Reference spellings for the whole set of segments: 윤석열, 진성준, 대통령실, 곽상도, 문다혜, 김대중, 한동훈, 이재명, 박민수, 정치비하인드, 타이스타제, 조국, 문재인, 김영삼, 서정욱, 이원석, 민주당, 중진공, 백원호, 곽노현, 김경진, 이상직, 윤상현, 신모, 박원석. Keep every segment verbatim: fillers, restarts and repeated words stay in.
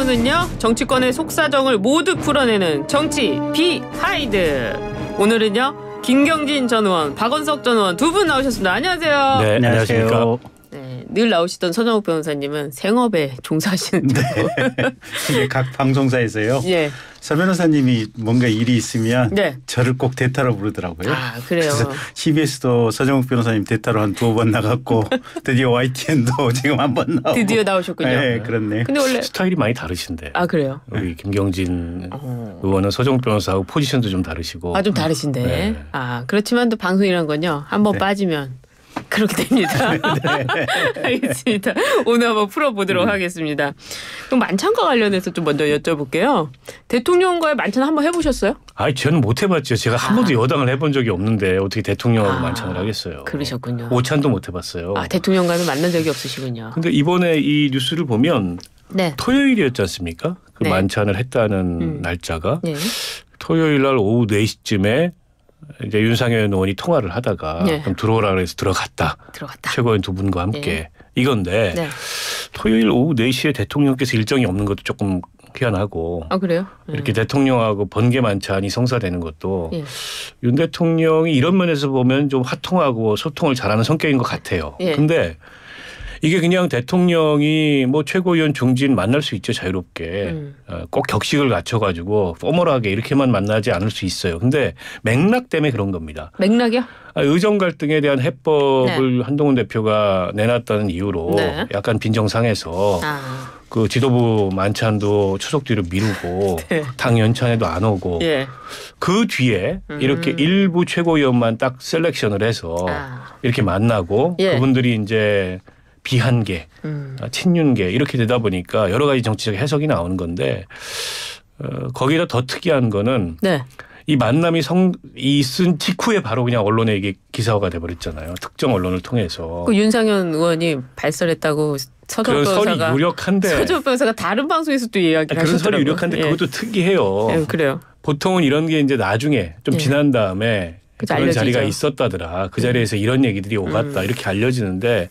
일 부는요, 정치권의 속사정을 모두 풀어내는 정치 비하인드. 오늘은요, 김경진 전 의원, 박원석 전 의원 두 분 나오셨습니다. 안녕하세요. 네, 안녕하십니까. 네, 늘 나오시던 서정욱 변호사님은 생업에 종사하시는데 네, 각 방송사에서요. 예. 서 변호사님이 뭔가 일이 있으면 네. 저를 꼭 대타로 부르더라고요. 아, 그래요. 그래서 씨비에스도 서정욱 변호사님 대타로 한 두어 번 나갔고 드디어 와이티엔도 지금 한 번 나오고. 드디어 나오셨군요. 네, 그렇네. 근데 원래 스타일이 많이 다르신데. 아, 그래요? 우리 김경진 어. 의원은 서정욱 변호사하고 포지션도 좀 다르시고. 아, 좀 다르신데. 네. 아, 그렇지만 또 방송이란 건요. 한번 네. 빠지면 그렇게 됩니다. 네. 알겠습니다. 오늘 한번 풀어보도록 음. 하겠습니다. 그럼 만찬과 관련해서 좀 먼저 여쭤볼게요. 대통령과의 만찬 한번 해보셨어요? 아니, 저는 못 해봤죠. 제가 아. 한 번도 여당을 해본 적이 없는데 어떻게 대통령하고 아. 만찬을 하겠어요. 그러셨군요. 오찬도 못 해봤어요. 아, 대통령과는 만난 적이 없으시군요. 근데 이번에 이 뉴스를 보면 네. 토요일이었지 않습니까? 그 네. 만찬을 했다는 음. 날짜가 네. 토요일 날 오후 네 시쯤에 이제 윤상현 의원이 통화를 하다가 네. 그럼 들어오라 그래서 들어갔다. 들어갔다. 최고인 두 분과 함께 네. 이건데 네. 토요일 오후 네 시에 대통령께서 일정이 없는 것도 조금 희한하고. 아, 그래요? 네. 이렇게 대통령하고 번개 만찬이 성사되는 것도 네. 윤 대통령이 이런 면에서 보면 좀 화통하고 소통을 잘하는 성격인 것 같아요. 그런데 네. 이게 그냥 대통령이 뭐 최고위원 중진 만날 수 있죠. 자유롭게. 음. 꼭 격식을 갖춰가지고 포멀하게 이렇게만 만나지 않을 수 있어요. 근데 맥락 때문에 그런 겁니다. 맥락이요? 의정 갈등에 대한 해법을 네. 한동훈 대표가 내놨다는 이유로 네. 약간 빈정상해서 아. 그 지도부 만찬도 추석 뒤로 미루고 네. 당 연찬에도 안 오고 예. 그 뒤에 음. 이렇게 일부 최고위원만 딱 셀렉션을 해서 아. 이렇게 만나고 예. 그분들이 이제 비한계, 음. 친윤계 이렇게 되다 보니까 여러 가지 정치적 해석이 나오는 건데 어, 거기다 더 특이한 거는 네. 이 만남이 성, 있은 직후에 바로 그냥 언론에 이게 기사화가 돼버렸잖아요. 특정 언론을 통해서. 그 윤상현 의원이 발설했다고 서정욱 변호사가. 유력한데. 서정욱 변호사가 다른 방송에서 또 이야기를 하셨더라고요. 그런 설이 유력한데 예. 그것도 특이해요. 예, 그래요. 보통은 이런 게 이제 나중에 좀 예. 지난 다음에 그런 알려지죠. 자리가 있었다더라. 그 자리에서 음. 이런 얘기들이 오갔다. 음. 이렇게 알려지는데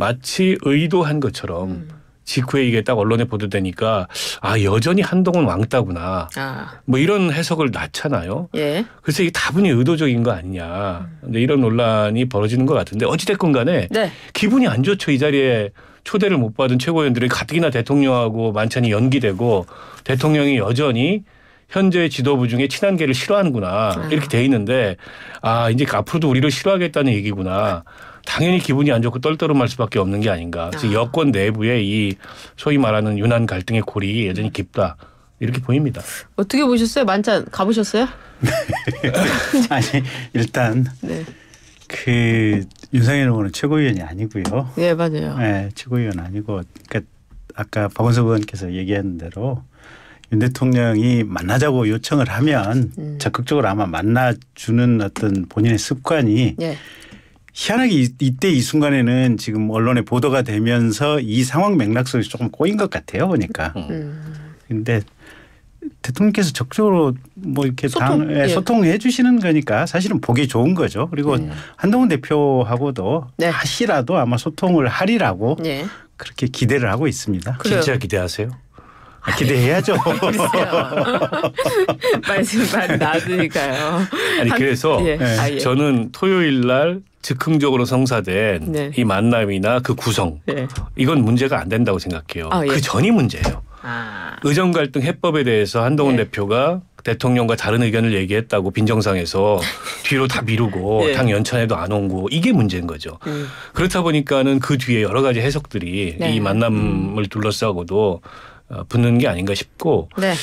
마치 의도한 것처럼 음. 직후에 이게 딱 언론에 보도되니까 아, 여전히 한동훈 왕따구나. 아. 뭐 이런 해석을 낳잖아요. 예. 그래서 이게 다분히 의도적인 거 아니냐. 음. 이런 논란이 벌어지는 것 같은데 어찌됐건 간에 네. 기분이 안 좋죠. 이 자리에 초대를 못 받은 최고위원들이 가뜩이나 대통령하고 만찬이 연기되고 대통령이 여전히 현재 지도부 중에 친한계를 싫어하는구나. 아. 이렇게 돼 있는데 아, 이제 앞으로도 우리를 싫어하겠다는 얘기구나. 당연히 기분이 안 좋고 떨떠름할 수밖에 없는 게 아닌가. 그래서 아. 여권 내부의 이 소위 말하는 유난 갈등의 골이 여전히 깊다. 이렇게 보입니다. 어떻게 보셨어요? 만찬 가보셨어요? 아니, 일단 네. 그 윤상현 의원은 최고위원이 아니고요. 네, 맞아요. 네, 최고위원 아니고 그러니까 아까 박원석 의원께서 얘기한 대로 윤 대통령이 만나자고 요청을 하면 음. 적극적으로 아마 만나주는 어떤 본인의 습관이 네. 희한하게 이, 이때 이 순간에는 지금 언론에 보도가 되면서 이 상황 맥락 속에서 조금 꼬인 것 같아요. 보니까. 그런데 음. 대통령께서 적극적으로 뭐 이렇게 소통, 당, 예. 소통해 주시는 거니까 사실은 보기 좋은 거죠. 그리고 음. 한동훈 대표하고도 네. 다시라도 아마 소통을 하리라고 네. 그렇게 기대를 하고 있습니다. 그래요. 진짜 기대하세요? 아, 기대해야죠. 말씀만 나왔으니까요. 아니 그래서 예. 예. 저는 토요일 날 즉흥적으로 성사된 네. 이 만남이나 그 구성 네. 이건 문제가 안 된다고 생각해요. 아, 예. 그 전이 문제예요. 아. 의정 갈등 해법에 대해서 한동훈 네. 대표가 대통령과 다른 의견을 얘기했다고 빈정상에서 뒤로 다 미루고 네. 당 연찬에도 안 오고 이게 문제인 거죠. 음. 그렇다 보니까는 그 뒤에 여러 가지 해석들이 네. 이 만남을 둘러싸고도 붙는 게 아닌가 싶고. 네.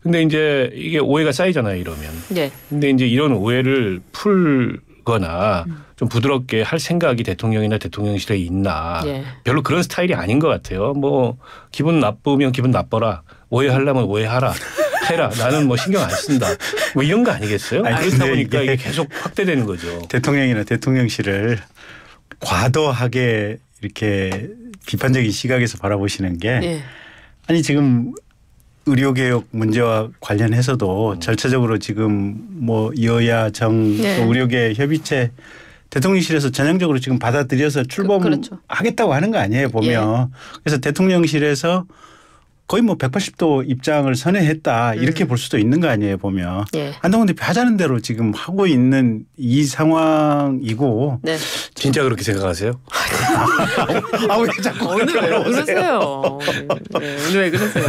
근데 이제 이게 오해가 쌓이잖아요, 이러면. 네. 근데 이제 이런 오해를 풀거나 음. 좀 부드럽게 할 생각이 대통령이나 대통령실에 있나. 예. 별로 그런 스타일이 아닌 것 같아요. 뭐 기분 나쁘면 기분 나빠라. 오해하려면 오해하라. 해라. 나는 뭐 신경 안 쓴다. 뭐 이런 거 아니겠어요? 아니, 그렇다 보니까 이게 계속 확대되는 거죠. 대통령이나 대통령실을 과도하게 이렇게 비판적인 시각에서 바라보시는 게 예. 아니 지금 의료개혁 문제와 관련해서도 음. 절차적으로 지금 뭐 여야 정 네. 의료계 협의체 대통령실에서 전향적으로 지금 받아들여서 출범하겠다고 그, 그렇죠. 하는 거 아니에요 보면. 예. 그래서 대통령실에서 거의 뭐 백팔십 도 입장을 선회했다 이렇게 음. 볼 수도 있는 거 아니에요 보면. 예. 한동훈 대표 하자는 대로 지금 하고 있는 이 상황이고. 네. 진짜 그렇게 생각하세요? 아, 왜 자꾸 오늘 왜 그러세요? 네, 오늘 왜 그러세요?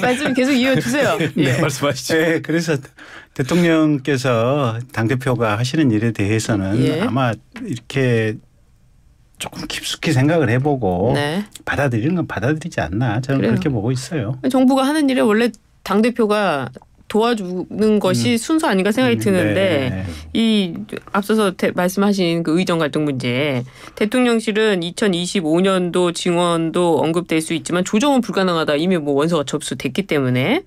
말씀 계속 이어주세요. 네, 예. 말씀하시죠. 네, 그래서 대통령께서 당대표가 하시는 일에 대해서는 예. 아마 이렇게 조금 깊숙이 생각을 해보고 네. 받아들이는 건 받아들이지 않나 저는 그래요. 그렇게 보고 있어요. 정부가 하는 일에 원래 당대표가 도와주는 것이 음. 순서 아닌가 생각이 음. 드는데 네. 이 앞서서 말씀하신 그 의정 갈등 문제 대통령실은 이천이십오 년도 증언도 언급될 수 있지만 조정은 불가능하다 이미 뭐 원서가 접수됐기 때문에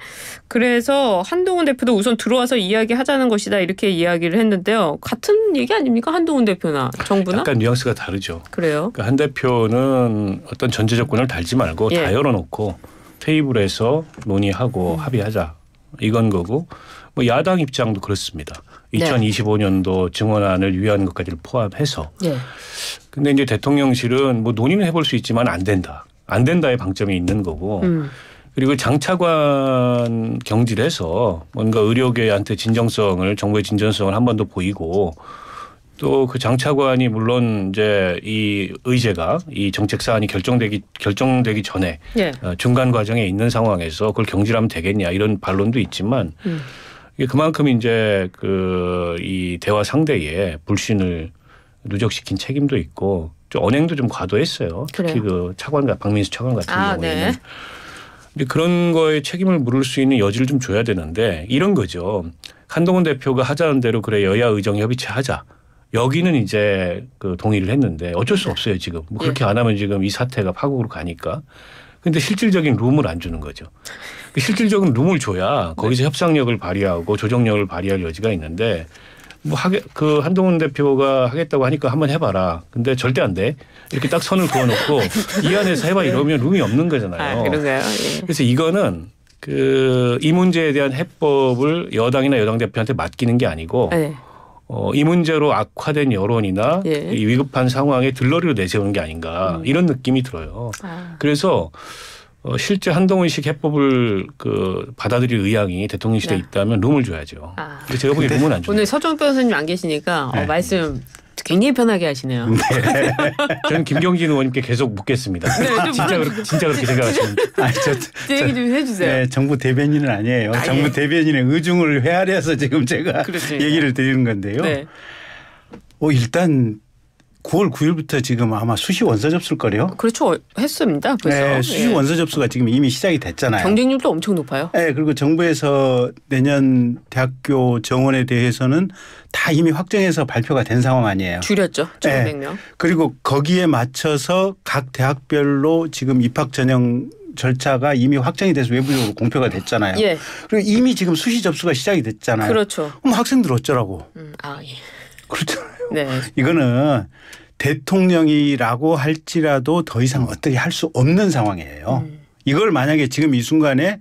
그래서 한동훈 대표도 우선 들어와서 이야기하자는 것이다 이렇게 이야기를 했는데요. 같은 얘기 아닙니까? 한동훈 대표나 정부나? 약간 뉘앙스가 다르죠. 그래요? 그러니까 한 대표는 어떤 전제 조건을 달지 말고 예. 다 열어놓고 테이블에서 논의하고 음. 합의하자. 이건 거고 뭐 야당 입장도 그렇습니다. 네. 이천이십오 년도 증언안을 위한 것까지를 포함해서. 그런데 네. 이제 대통령실은 뭐 논의는 해볼 수 있지만 안 된다. 안 된다의 방점이 있는 거고. 음. 그리고 장차관 경질해서 뭔가 의료계한테 진정성을 정부의 진정성을 한 번 더 보이고 또 그 장차관이 물론 이제 이 의제가 이 정책 사안이 결정되기 결정되기 전에 예. 중간 과정에 있는 상황에서 그걸 경질하면 되겠냐 이런 반론도 있지만 음. 이게 그만큼 이제 그 이 대화 상대에 불신을 누적시킨 책임도 있고 좀 언행도 좀 과도했어요. 그래요. 특히 그 차관과 박민수 차관 같은 아, 경우에는 네. 근데 그런 거에 책임을 물을 수 있는 여지를 좀 줘야 되는데 이런 거죠. 한동훈 대표가 하자는 대로 그래 여야 의정 협의체 하자. 여기는 이제 그 동의를 했는데 어쩔 수 없어요 지금. 뭐 그렇게 예. 안 하면 지금 이 사태가 파국으로 가니까. 그런데 실질적인 룸을 안 주는 거죠. 그 실질적인 룸을 줘야 거기서 네. 협상력을 발휘하고 조정력을 발휘할 여지가 있는데 뭐 하게 그 한동훈 대표가 하겠다고 하니까 한번 해봐라. 근데 절대 안 돼. 이렇게 딱 선을 그어놓고 이 안에서 해봐 이러면 룸이 없는 거잖아요. 아, 그러세요? 예. 그래서 이거는 그 이 문제에 대한 해법을 여당이나 여당 대표한테 맡기는 게 아니고. 네. 어, 이 문제로 악화된 여론이나 예. 이 위급한 상황에 들러리로 내세우는 게 아닌가 음. 이런 느낌이 들어요. 아. 그래서 어, 실제 한동훈식 해법을 그 받아들일 의향이 대통령실에 네. 있다면 룸을 줘야죠. 아. 제가 보기에 룸은 안 줘요. 오늘 서정욱 변호사님 안 계시니까 네. 어, 말씀 굉장히 편하게 하시네요. 네. 저는 김경진 의원님께 계속 묻겠습니다. 네, 진짜, 그렇, 진짜 그렇게 생각하십니까? 아니, 저, 제 얘기 좀 해주세요. 네, 정부 대변인은 아니에요. 아, 정부 예. 대변인의 의중을 헤아려서 지금 제가 그렇습니다. 얘기를 드리는 건데요. 네. 어, 일단 구월 구일부터 지금 아마 수시 원서 접수일 거래요. 그렇죠. 했습니다. 벌써. 네, 수시 예. 원서 접수가 지금 이미 시작이 됐잖아요. 경쟁률도 엄청 높아요. 네. 그리고 정부에서 내년 대학교 정원에 대해서는 다 이미 확정해서 발표가 된 상황 아니에요. 줄였죠. 천오백 명. 네. 그리고 거기에 맞춰서 각 대학별로 지금 입학 전형 절차가 이미 확정이 돼서 외부적으로 공표가 됐잖아요. 예. 그리고 이미 지금 수시 접수가 시작이 됐잖아요. 그렇죠. 그럼 학생들 어쩌라고. 음, 아 예. 그렇잖아요. 네. 이거는 대통령이라고 할지라도 더 이상 어떻게 할 수 없는 상황이에요. 음. 이걸 만약에 지금 이 순간에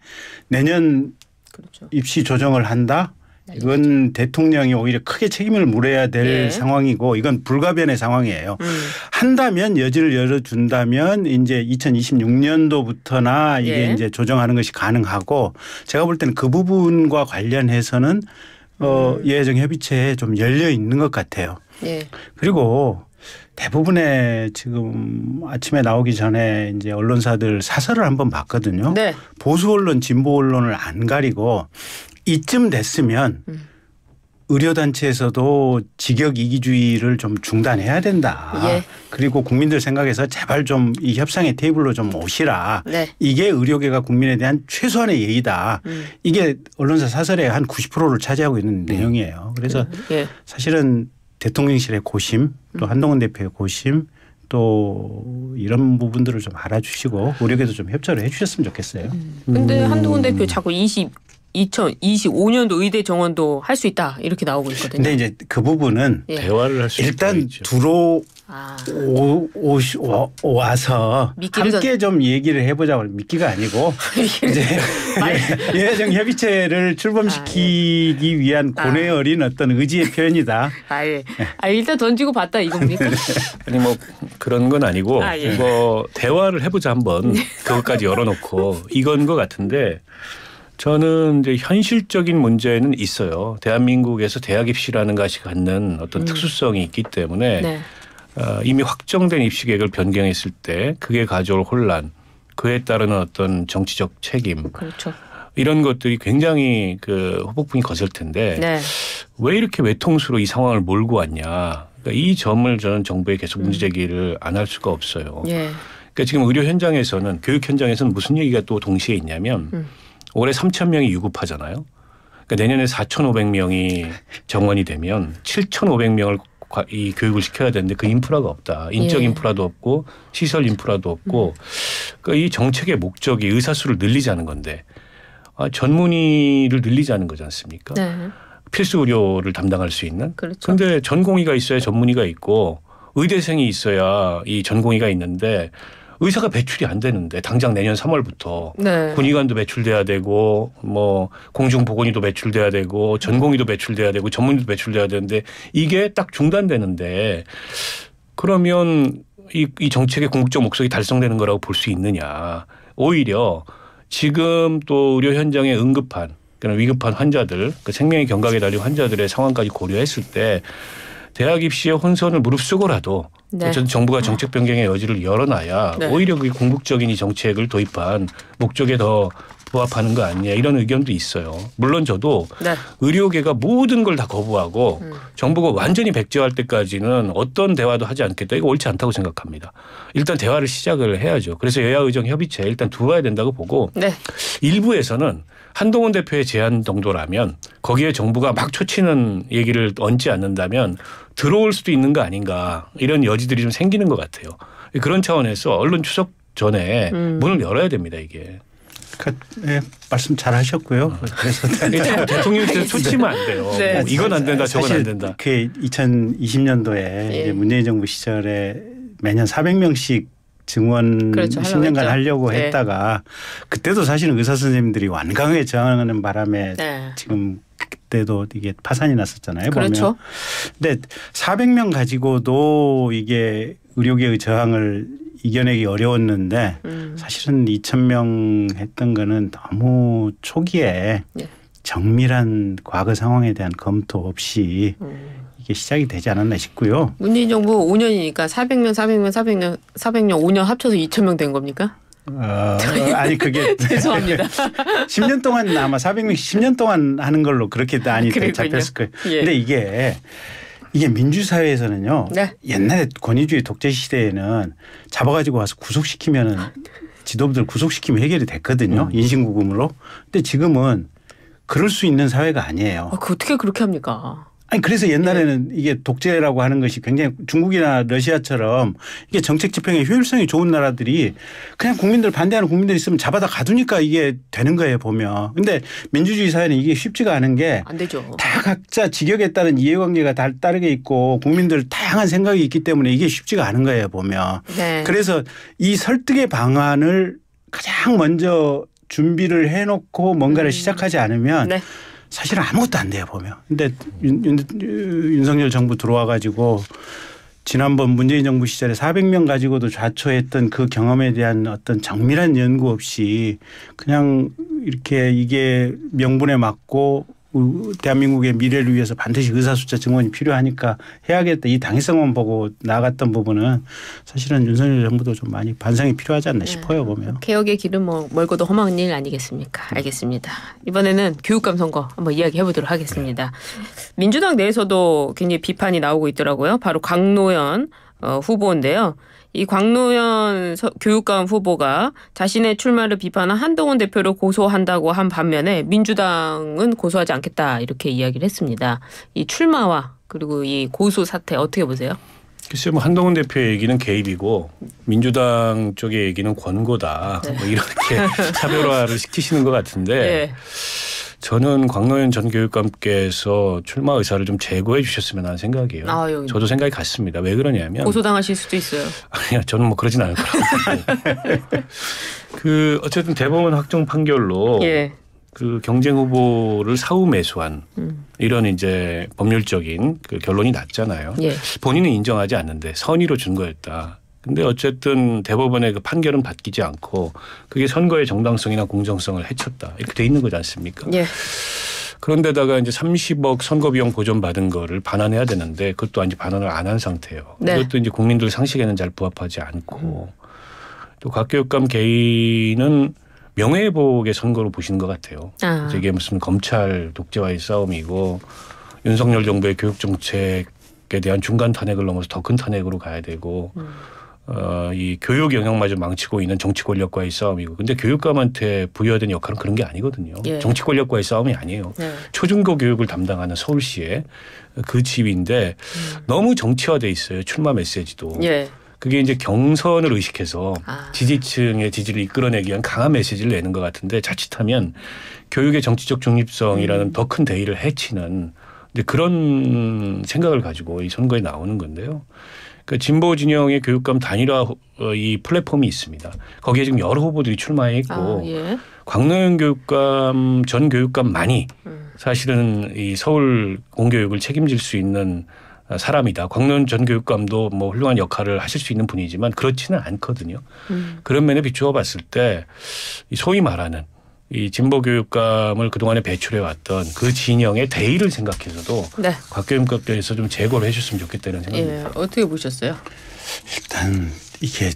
내년 그렇죠. 입시 조정을 한다. 이건 대통령이 오히려 크게 책임을 물어야 될 예. 상황이고 이건 불가변의 상황이에요. 음. 한다면 여지를 열어준다면 이제 이천이십육 년도부터나 이게 예. 이제 조정하는 것이 가능하고 제가 볼 때는 그 부분과 관련해서는 어, 예정 협의체에 좀 열려 있는 것 같아요. 예. 그리고 대부분의 지금 아침에 나오기 전에 이제 언론사들 사설을 한번 봤거든요. 네. 보수 언론, 진보 언론을 안 가리고 이쯤 됐으면 음. 의료단체에서도 직역 이기주의를 좀 중단해야 된다. 예. 그리고 국민들 생각에서 제발 좀 이 협상의 테이블로 좀 오시라. 네. 이게 의료계가 국민에 대한 최소한의 예의다. 음. 이게 언론사 사설의 한 구십 퍼센트를 차지하고 있는 네. 내용이에요. 그래서 예. 사실은 대통령실의 고심 또 한동훈 대표의 고심 또 이런 부분들을 좀 알아주시고 의료계도 좀 협조를 해 주셨으면 좋겠어요. 음. 근데 한동훈 대표 자꾸 20 이천이십오 년도 의대 정원도 할 수 있다 이렇게 나오고 있거든요. 근데 이제 그 부분은 예. 대화를 할 수 일단 들어 아. 와서 함께 전... 좀 얘기를 해보자고 미끼가 아니고 이제 여야정 협의체를 출범시키기 아, 예. 위한 고뇌 어린 아. 어떤 의지의 표현이다. 아, 예. 아 일단 던지고 봤다 이겁니까? 아니 뭐 그런 건 아니고 아, 예. 뭐 대화를 해보자 한번 그것까지 열어놓고 이건 것 같은데. 저는 이제 현실적인 문제는 있어요. 대한민국에서 대학 입시라는 것이 갖는 어떤 음. 특수성이 있기 때문에 네. 어, 이미 확정된 입시 계획을 변경했을 때 그게 가져올 혼란, 그에 따르는 어떤 정치적 책임. 그렇죠. 이런 것들이 굉장히 그 후폭풍이 거셀 텐데 네. 왜 이렇게 외통수로 이 상황을 몰고 왔냐. 그러니까 이 점을 저는 정부에 계속 문제 제기를 안 할 수가 없어요. 예. 그러니까 지금 의료 현장에서는 교육 현장에서는 무슨 얘기가 또 동시에 있냐면 음. 올해 삼천 명이 유급하잖아요. 그러니까 내년에 사천오백 명이 정원이 되면 칠천오백 명을 이 교육을 시켜야 되는데 그 인프라가 없다. 인적 예. 인프라도 없고 시설 인프라도 없고 그러니까 이 정책의 목적이 의사수를 늘리자는 건데 아, 전문의를 늘리자는 거지 않습니까? 네. 필수 의료를 담당할 수 있는. 그렇죠. 그런데 전공의가 있어야 전문의가 있고 의대생이 있어야 이 전공의가 있는데 의사가 배출이 안 되는데 당장 내년 삼월부터 네. 군의관도 배출돼야 되고 뭐 공중보건의도 배출돼야 되고 전공의도 배출돼야 되고 전문의도 배출돼야 되는데 이게 딱 중단되는데 그러면 이, 이 정책의 궁극적 목적이 달성되는 거라고 볼 수 있느냐. 오히려 지금 또 의료 현장에 응급한 그런 위급한 환자들 그 생명의 경각에 달린 환자들의 상황까지 고려했을 때 대학 입시의 혼선을 무릅쓰고라도 네. 정부가 정책 변경의 여지를 열어놔야 네. 오히려 그 궁극적인 이 정책을 도입한 목적에 더 부합하는 거 아니냐 이런 의견도 있어요. 물론 저도 네. 의료계가 모든 걸 다 거부하고 음. 정부가 완전히 백제화할 때까지는 어떤 대화도 하지 않겠다. 이거 옳지 않다고 생각합니다. 일단 대화를 시작을 해야죠. 그래서 여야의정협의체 일단 들어와야 된다고 보고 네. 일부에서는 한동훈 대표의 제안 정도라면 거기에 정부가 막 초치는 얘기를 얹지 않는다면 들어올 수도 있는 거 아닌가 이런 여지들이 좀 생기는 것 같아요. 그런 차원에서 언론 추석 전에 음. 문을 열어야 됩니다. 이게. 그, 네, 말씀 잘 하셨고요. 그래서 대통령께서 초치면 안 돼요. 네. 뭐 이건 안 된다, 저건 안 된다. 그 이천이십 년도에 예. 문재인 정부 시절에 매년 사백 명씩 증원 그렇죠, 십 년간 하려고 네. 했다가 그때도 사실은 의사 선생님들이 완강하게 저항하는 바람에 네. 지금 그때도 이게 파산이 났었잖아요. 그렇죠. 보면. 근데 사백 명 가지고도 이게 의료계의 저항을 이겨내기 어려웠는데 음. 사실은 이천 명 했던 거는 너무 초기에 예. 정밀한 과거 상황에 대한 검토 없이 음. 이게 시작이 되지 않았나 싶고요. 문재인 정부 오 년이니까 사백 명, 사백 명, 사백 명, 사백 명 오 년 합쳐서 이천 명 된 겁니까? 어, 아니 그게 죄송합니다. 십 년 동안 아마 사백 명 십 년 동안 하는 걸로 그렇게 많이 잡혔을 거예요. 그런데 예. 이게 이게 민주사회에서는요. 네. 옛날에 권위주의 독재 시대에는 잡아가지고 와서 구속시키면은 지도부들 구속시키면 해결이 됐거든요. 음. 인신구금으로. 근데 지금은 그럴 수 있는 사회가 아니에요. 아, 그 어떻게 그렇게 합니까? 아니 그래서 옛날에는 네. 이게 독재라고 하는 것이 굉장히 중국이나 러시아처럼 이게 정책 집행의 효율성이 좋은 나라들이 그냥 국민들 반대하는 국민들이 있으면 잡아다 가두니까 이게 되는 거예요 보면. 근데 민주주의 사회는 이게 쉽지가 않은 게 안 되죠. 다 각자 직역에 따른 이해관계가 다 다르게 있고 국민들 다양한 생각이 있기 때문에 이게 쉽지가 않은 거예요 보면. 네. 그래서 이 설득의 방안을 가장 먼저 준비를 해놓고 뭔가를 음. 시작하지 않으면 네. 사실 아무것도 안 돼요 보면. 근데 윤, 윤, 윤석열 정부 들어와 가지고 지난번 문재인 정부 시절에 사백 명 가지고도 좌초했던 그 경험에 대한 어떤 정밀한 연구 없이 그냥 이렇게 이게 명분에 맞고 대한민국의 미래를 위해서 반드시 의사숫자 증원이 필요하니까 해야겠다. 이 당위성만 보고 나갔던 부분은 사실은 윤석열 정부도 좀 많이 반성이 필요하지 않나 네. 싶어요. 보면. 개혁의 길은 뭐 멀고도 험한 일 아니겠습니까. 알겠습니다. 이번에는 교육감 선거 한번 이야기해 보도록 하겠습니다. 민주당 내에서도 굉장히 비판이 나오고 있더라고요. 바로 곽노현 어, 후보인데요. 이 곽노현 교육감 후보가 자신의 출마를 비판한 한동훈 대표를 고소한다고 한 반면에 민주당은 고소하지 않겠다 이렇게 이야기를 했습니다. 이 출마와 그리고 이 고소 사태 어떻게 보세요? 글쎄요. 뭐 한동훈 대표의 얘기는 개입이고 민주당 쪽의 얘기는 권고다. 네. 뭐 이렇게 차별화를 시키시는 것 같은데 네. 저는 곽노현 전 교육감께서 출마 의사를 좀 제고해 주셨으면 하는 생각이에요. 아, 저도 생각이 같습니다. 왜 그러냐면 고소당하실 수도 있어요. 아니요, 저는 뭐 그러진 않을 거라고. 그 어쨌든 대법원 확정 판결로 예. 그 경쟁 후보를 사후 매수한 음. 이런 이제 법률적인 그 결론이 났잖아요. 예. 본인은 인정하지 않는데 선의로 준 거였다. 근데 어쨌든 대법원의 그 판결은 바뀌지 않고 그게 선거의 정당성이나 공정성을 해쳤다. 이렇게 돼 있는 거지 않습니까? 예. 그런데다가 이제 삼십억 선거비용 보전 받은 거를 반환해야 되는데 그것도 아직 반환을 안 한 상태예요. 네. 이것도 이제 국민들 상식에는 잘 부합하지 않고 음. 또 곽 교육감 개인은 명예회복의 선거로 보시는 것 같아요. 아. 이게 무슨 검찰 독재와의 싸움이고 윤석열 정부의 교육 정책에 대한 중간 탄핵을 넘어서 더 큰 탄핵으로 가야 되고 음. 어, 이 교육 영역마저 망치고 있는 정치 권력과의 싸움이고 근데 교육감한테 부여된 역할은 그런 게 아니거든요. 예. 정치 권력과의 싸움이 아니에요. 예. 초중고 교육을 담당하는 서울시의 그 집인데 음. 너무 정치화돼 있어요. 출마 메시지도. 예. 그게 이제 경선을 의식해서 아. 지지층의 지지를 이끌어내기 위한 강한 메시지를 내는 것 같은데 자칫하면 교육의 정치적 중립성이라는 음. 더 큰 대의를 해치는 이제 그런 생각을 가지고 이 선거에 나오는 건데요. 그 진보 진영의 교육감 단일화 이 플랫폼이 있습니다. 거기에 지금 여러 후보들이 출마해 있고 아, 예. 곽노현 교육감 전 교육감만이 음. 사실은 이 서울 공교육을 책임질 수 있는 사람이다. 곽노현 전 교육감도 뭐 훌륭한 역할을 하실 수 있는 분이지만 그렇지는 않거든요. 음. 그런 면에 비추어 봤을 때 소위 말하는 이 진보 교육감을 그동안에 배출해 왔던 그 진영의 대의를 생각해서도 네. 곽 교육감께서 좀 제고를 해 주셨으면 좋겠다는 생각입니다. 예. 어떻게 보셨어요? 일단 이게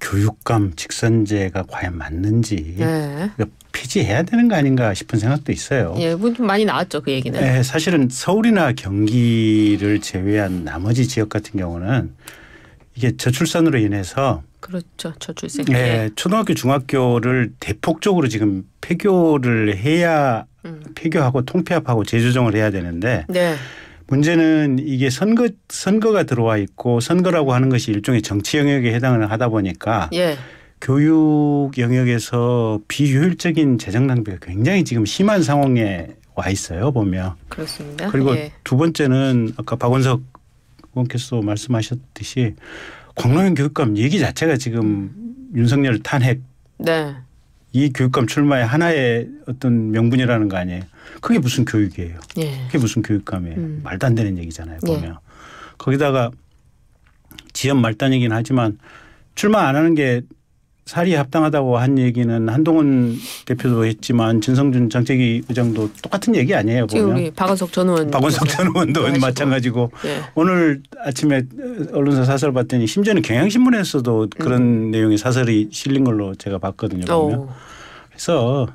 교육감 직선제가 과연 맞는지 네. 폐지해야 되는 거 아닌가 싶은 생각도 있어요. 예, 뭐 좀 많이 나왔죠 그 얘기는. 네, 사실은 서울이나 경기를 제외한 나머지 지역 같은 경우는 이게 저출산으로 인해서 그렇죠. 저출생. 네, 초등학교 중학교를 대폭적으로 지금 폐교를 해야 음. 폐교하고 통폐합하고 재조정을 해야 되는데 네. 문제는 이게 선거, 선거가 들어와 있고 선거라고 하는 것이 일종의 정치 영역에 해당을 하다 보니까 예. 교육 영역에서 비효율적인 재정 낭비가 굉장히 지금 심한 상황에 와 있어요 보면. 그렇습니다. 그리고 예. 두 번째는 아까 박원석 의원께서도 말씀하셨듯이 곽노현 교육감 얘기 자체가 지금 윤석열 탄핵 네. 이 교육감 출마의 하나의 어떤 명분이라는 거 아니에요. 그게 무슨 교육이에요. 예. 그게 무슨 교육감이에요. 음. 말도 안 되는 얘기잖아요. 보면. 예. 거기다가 지연 말단이긴 하지만 출마 안 하는 게 사리에 합당하다고 한 얘기는 한동훈 대표도 했지만 진성준 정책위 의장도 똑같은 얘기 아니에요. 보면. 지금 박원석 전 의원. 박원석 전 의원도 마찬가지고 네. 오늘 아침에 언론사 사설 봤더니 심지어는 경향신문에서도 그런 음. 내용의 사설이 실린 걸로 제가 봤거든요. 보면. 오. 그래서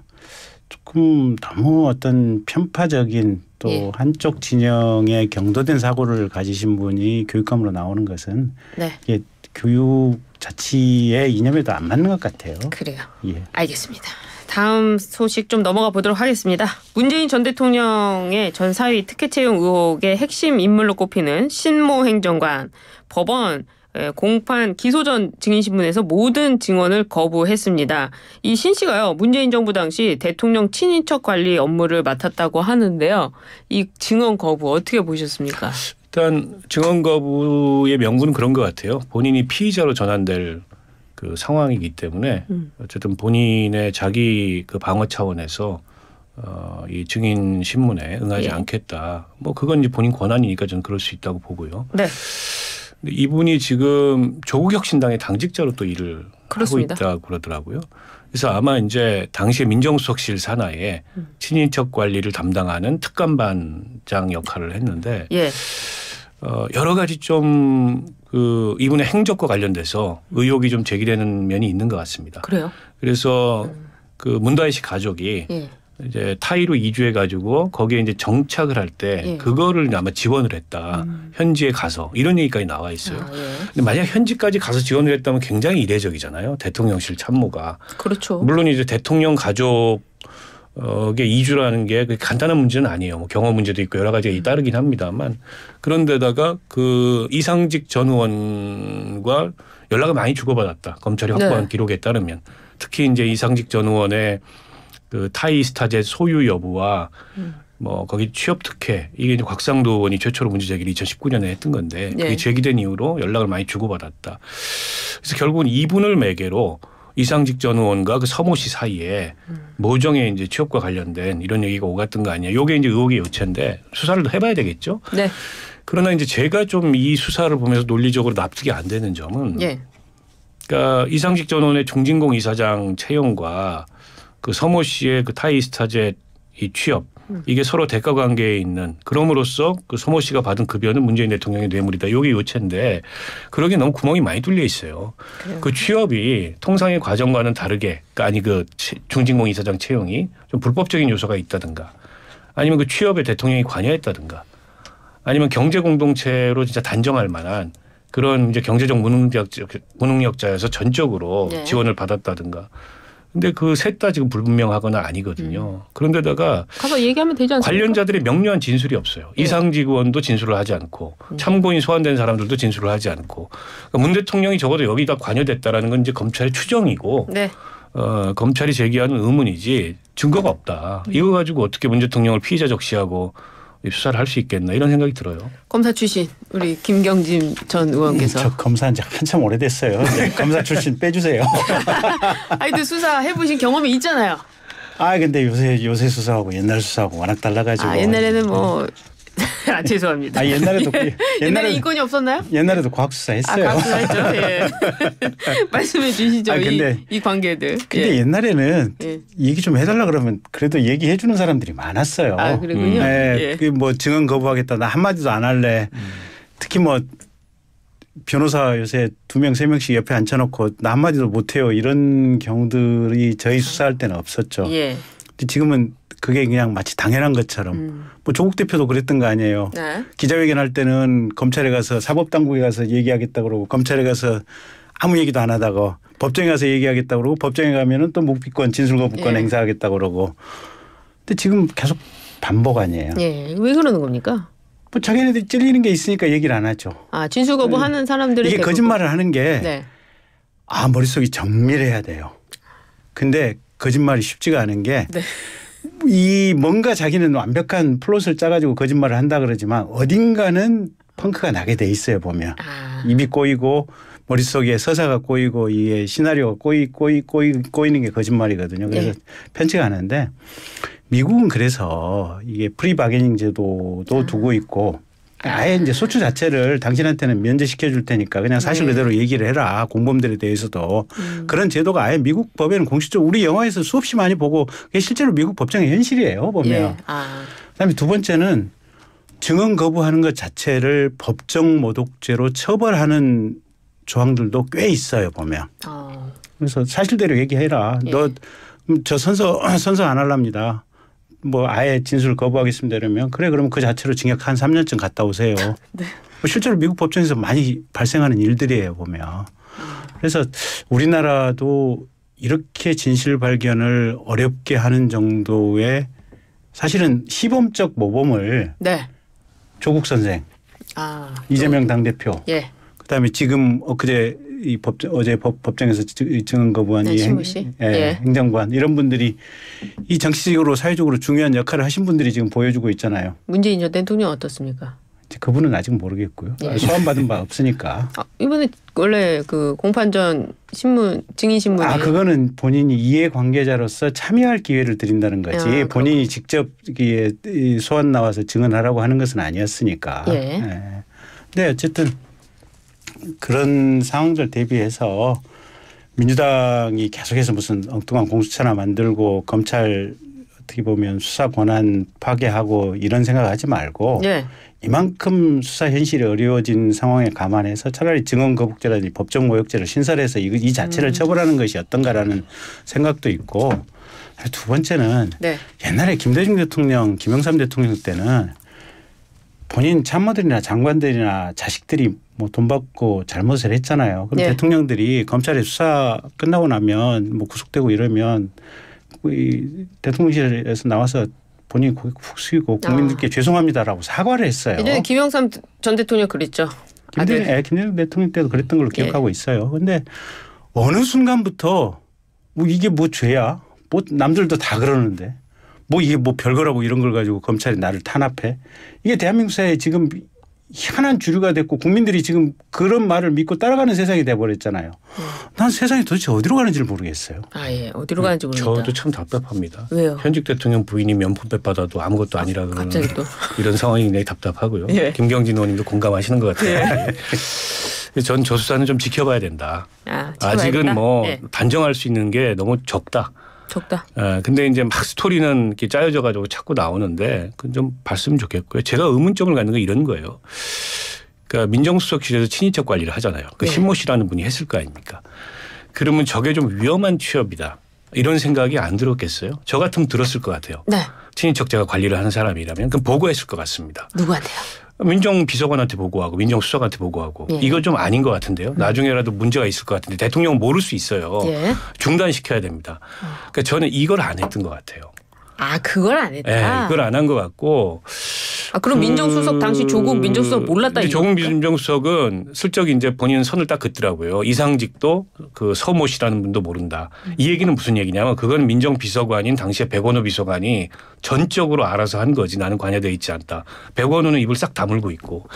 조금 너무 어떤 편파적인 또 예. 한쪽 진영에 경도된 사고를 가지신 분이 교육감으로 나오는 것은 네. 이게 교육 자치의 이념에도 안 맞는 것 같아요. 그래요. 예. 알겠습니다. 다음 소식 좀 넘어가 보도록 하겠습니다. 문재인 전 대통령의 전 사위 특혜 채용 의혹의 핵심 인물로 꼽히는 신모 행정관 법원 공판 기소 전 증인신문에서 모든 증언을 거부했습니다. 이 신 씨가요. 문재인 정부 당시 대통령 친인척 관리 업무를 맡았다고 하는데요. 이 증언 거부 어떻게 보셨습니까? 일단 증언 거부의 명분은 그런 것 같아요. 본인이 피의자로 전환될 그 상황이기 때문에 음. 어쨌든 본인의 자기 그 방어 차원에서 어, 이 증인 신문에 응하지 예. 않겠다. 뭐 그건 이제 본인 권한이니까 저는 그럴 수 있다고 보고요. 네. 근데 이분이 지금 조국 혁신당의 당직자로 또 일을 그렇습니다. 하고 있다고 그러더라고요. 그래서 아마 이제 당시에 민정수석실 산하에 음. 친인척 관리를 담당하는 특감반장 역할을 했는데 예. 어, 여러 가지 좀 그 이분의 행적과 관련돼서 의혹이 좀 제기되는 면이 있는 것 같습니다. 그래요? 그래서 음. 그 문다혜 씨 가족이 예. 이제 타이로 이주해 가지고 거기에 이제 정착을 할 때 예. 그거를 아마 지원을 했다. 음. 현지에 가서 이런 얘기까지 나와 있어요. 아, 예. 근데 만약 현지까지 가서 지원을 했다면 굉장히 이례적이잖아요. 대통령실 참모가. 그렇죠. 물론 이제 대통령 가족의 이주라는 게 간단한 문제는 아니에요. 뭐 경험 문제도 있고 여러 가지가 음. 따르긴 합니다만 그런데다가 그 이상직 전 의원과 연락을 많이 주고받았다. 검찰이 확보한 네. 기록에 따르면 특히 이제 이상직 전 의원의 그 타이스타제 소유 여부와 음. 뭐 거기 취업 특혜 이게 이제 곽상도 의원이 최초로 문제 제기를 이천십구 년에 했던 건데 그게 네. 제기된 이후로 연락을 많이 주고받았다. 그래서 결국은 이분을 매개로 이상직 전 의원과 그 서모 씨 사이에 음. 모정의 이제 취업과 관련된 이런 얘기가 오갔던 거 아니야. 이게 이제 의혹의 요체인데 수사를 해봐야 되겠죠. 네. 그러나 이제 제가 좀 이 수사를 보면서 논리적으로 납득이 안 되는 점은 네. 그러니까 이상직 전 의원의 중진공 이사장 채용과 그 서모 씨의 그 타이스타제 이 취업 이게 서로 대가 관계에 있는 그럼으로써 그 서모 씨가 받은 급여는 문재인 대통령의 뇌물이다. 이게 요체인데 그러기에 너무 구멍이 많이 뚫려 있어요. 그래요. 그 취업이 통상의 과정과는 다르게 그러니까 아니 그 중진공 이사장 채용이 좀 불법적인 요소가 있다든가 아니면 그 취업에 대통령이 관여했다든가 아니면 경제 공동체로 진짜 단정할 만한 그런 이제 경제적 무능력자, 무능력자여서 전적으로 네. 지원을 받았다든가. 근데 그 셋 다 지금 불분명하거나 아니거든요. 음. 그런데다가 가서 얘기하면 되지 않습니까? 관련자들의 명료한 진술이 없어요. 네. 이상직 의원도 진술을 하지 않고 음. 참고인 소환된 사람들도 진술을 하지 않고 그러니까 문 대통령이 적어도 여기다 관여됐다라는 건 이제 검찰의 추정이고 네. 어, 검찰이 제기하는 의문이지 증거가 없다. 음. 이거 가지고 어떻게 문 대통령을 피의자 적시하고 수사를 할 수 있겠나 이런 생각이 들어요. 검사 출신 우리 김경진 전 의원께서. 저 검사한 지 한참 오래됐어요. 네, 검사 출신 빼주세요. 아니 근데 수사 해보신 경험이 있잖아요. 아 근데 요새 요새 수사하고 옛날 수사하고 워낙 달라가지고. 아, 옛날에는 뭐. 아, 죄송합니다. 아, 옛날에도 예. 옛날에 인권이 없었나요? 옛날에도 과학수사 했어요. 아, 과학수사죠. 예. 말씀해 주시죠. 아, 근데, 이, 이 관계들. 근데 예. 옛날에는 예. 얘기 좀 해달라 그러면 그래도 얘기해 주는 사람들이 많았어요. 아, 그러군요. 음. 네, 예. 뭐 증언 거부하겠다. 나 한마디도 안 할래. 음. 특히 뭐 변호사 요새 두 명, 세 명씩 옆에 앉혀놓고 나 한마디도 못해요. 이런 경우들이 저희 수사할 때는 없었죠. 예. 근데 지금은 그게 그냥 마치 당연한 것처럼 음. 뭐 조국 대표도 그랬던 거 아니에요. 네. 기자회견할 때는 검찰에 가서 사법당국에 가서 얘기하겠다 그러고 검찰에 가서 아무 얘기도 안 하다가 법정에 가서 얘기하겠다 그러고 법정에 가면은 또 묵비권 진술 거부권 예. 행사하겠다 그러고. 근데 지금 계속 반복 아니에요. 예. 왜 그러는 겁니까? 뭐 자기네들이 찔리는 게 있으니까 얘기를 안 하죠. 아 진술 거부하는 사람들이 이게 대부분. 거짓말을 하는 게 네. 아 머릿속이 정밀해야 돼요. 근데 거짓말이 쉽지가 않은 게. 네. 이 뭔가 자기는 완벽한 플롯을 짜가지고 거짓말을 한다 그러지만 어딘가는 펑크가 나게 돼 있어요 보면. 아. 입이 꼬이고 머릿속에 서사가 꼬이고 이게 시나리오가 꼬이 꼬이 꼬이 꼬이는 게 거짓말이거든요. 그래서 네. 편치가 않은데 미국은 그래서 이게 프리 바게닝 제도도 아. 두고 있고 아예 이제 소추 자체를 당신한테는 면제시켜 줄 테니까 그냥 사실 네. 그대로 얘기를 해라. 공범들에 대해서도. 음. 그런 제도가 아예 미국 법에는 공식적으로 우리 영화에서 수없이 많이 보고 그게 실제로 미국 법정의 현실이에요. 보면. 예. 아. 그다음에 두 번째는 증언 거부하는 것 자체를 법정 모독죄로 처벌하는 조항들도 꽤 있어요. 보면. 어. 그래서 사실대로 얘기해라. 예. 너 저 선서 선서 안 하랍니다. 뭐 아예 진술을 거부하겠습니다 이러면 그래 그러면 그 자체로 징역 한 삼 년쯤 갔다 오세요. 네. 실제로 미국 법정에서 많이 발생하는 일들이에요 보면. 그래서 우리나라도 이렇게 진실 발견을 어렵게 하는 정도의 사실은 시범적 모범을 네. 조국 선생, 아, 이재명 당대표, 예. 그다음에 지금 엊그제 이 법정, 어제 법, 법정에서 증언 거부한 네, 이 행, 예, 예. 행정관 이런 분들이 이 정치적으로 사회적으로 중요한 역할을 하신 분들이 지금 보여주고 있잖아요. 문재인 전 대통령 어떻습니까? 그분은 아직 모르겠고요. 예. 소환받은 바 없으니까. 아, 이번에 원래 그 공판전 신문 증인 신문이. 아 그거는 본인이 이해관계자로서 참여할 기회를 드린다는 거지. 아, 본인이 그렇구나. 직접 소환 나와서 증언하라고 하는 것은 아니었으니까. 예. 예. 네 어쨌든. 그런 상황들 대비해서 민주당이 계속해서 무슨 엉뚱한 공수처나 만들고 검찰 어떻게 보면 수사 권한 파괴하고 이런 생각하지 말고 네. 이만큼 수사 현실이 어려워진 상황에 감안해서 차라리 증언 거북죄라든지 법정 모욕죄를 신설해서 이 자체를 음. 처벌하는 것이 어떤가라는 생각도 있고 두 번째는 네. 옛날에 김대중 대통령, 김영삼 대통령 때는 본인 참모들이나 장관들이나 자식들이 뭐 돈 받고 잘못을 했잖아요. 그럼 네. 대통령들이 검찰의 수사 끝나고 나면 뭐 구속되고 이러면 이 대통령실에서 나와서 본인이 고개 푹 숙이고 국민들께 아. 죄송합니다라고 사과를 했어요. 예전에 김영삼 전 대통령 그랬죠. 김대중, 네, 김대중 대통령 때도 그랬던 걸로 네. 기억하고 있어요. 그런데 어느 순간부터 뭐 이게 뭐 죄야? 뭐 남들도 다 그러는데 뭐 이게 뭐 별거라고 이런 걸 가지고 검찰이 나를 탄압해. 이게 대한민국 사회에 지금 희한한 주류가 됐고 국민들이 지금 그런 말을 믿고 따라가는 세상이 돼버렸잖아요. 난 세상이 도대체 어디로 가는지를 모르겠어요. 아 예, 어디로 가는지 모르겠다. 저도 참 답답합니다. 왜요? 현직 대통령 부인이 면품백 받아도 아무것도 아니라 그러는 갑자기 또. 이런 상황이 굉장히 답답하고요. 예. 김경진 의원님도 공감하시는 것 같아요. 예. 전 저 수사는 좀 지켜봐야 된다. 아, 지켜봐야 아직은 된다? 뭐 예. 단정할 수 있는 게 너무 적다. 적다. 예, 근데 이제 막 스토리는 이렇게 짜여져 가지고 자꾸 나오는데 그건 좀 봤으면 좋겠고요. 제가 의문점을 갖는 건 이런 거예요. 그러니까 민정수석실에서 친인척 관리를 하잖아요. 그 네. 신모 씨라는 분이 했을 거 아닙니까? 그러면 저게 좀 위험한 취업이다. 이런 생각이 안 들었겠어요? 저 같으면 들었을 것 같아요. 네. 친인척 제가 관리를 하는 사람이라면 그럼 보고했을 것 같습니다. 누구한테요? 민정비서관한테 보고하고 민정수석한테 보고하고 예. 이거 좀 아닌 것 같은데요. 나중에라도 문제가 있을 것 같은데 대통령은 모를 수 있어요. 예. 중단시켜야 됩니다. 그러니까 저는 이걸 안 했던 것 같아요. 아 그걸 안 했다. 네, 이걸 안 한 것 같고. 아 그럼 그 민정수석 당시 조국 민정수석 몰랐다. 이제 조국 민정수석은 슬쩍 이제 본인 선을 딱 긋더라고요. 이상직도 그 서모 씨라는 분도 모른다. 이 얘기는 무슨 얘기냐면 그건 민정비서관인 당시에 백원호 비서관이 전적으로 알아서 한 거지 나는 관여되어 있지 않다. 백원호는 입을 싹 다물고 있고.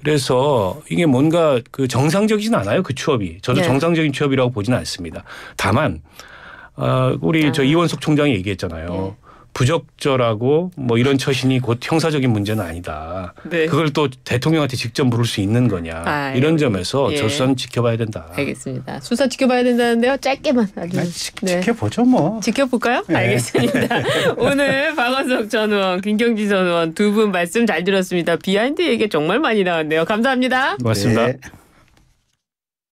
그래서 이게 뭔가 그 정상적이진 않아요. 그 취업이. 저도 네. 정상적인 취업이라고 보지는 않습니다. 다만 어, 우리 아. 저 이원석 총장이 얘기했잖아요. 네. 부적절하고 뭐 이런 처신이 곧 형사적인 문제는 아니다. 네. 그걸 또 대통령한테 직접 물을 수 있는 거냐. 아, 이런 예. 점에서 예. 저 수사는 지켜봐야 된다. 알겠습니다. 수사 지켜봐야 된다는데요. 짧게만 아주. 지, 네. 지켜보죠 뭐. 지켜볼까요? 예. 알겠습니다. 오늘 박원석 전 의원, 김경진 전 의원 두 분 말씀 잘 들었습니다. 비하인드 얘기 정말 많이 나왔네요. 감사합니다. 고맙습니다. 네.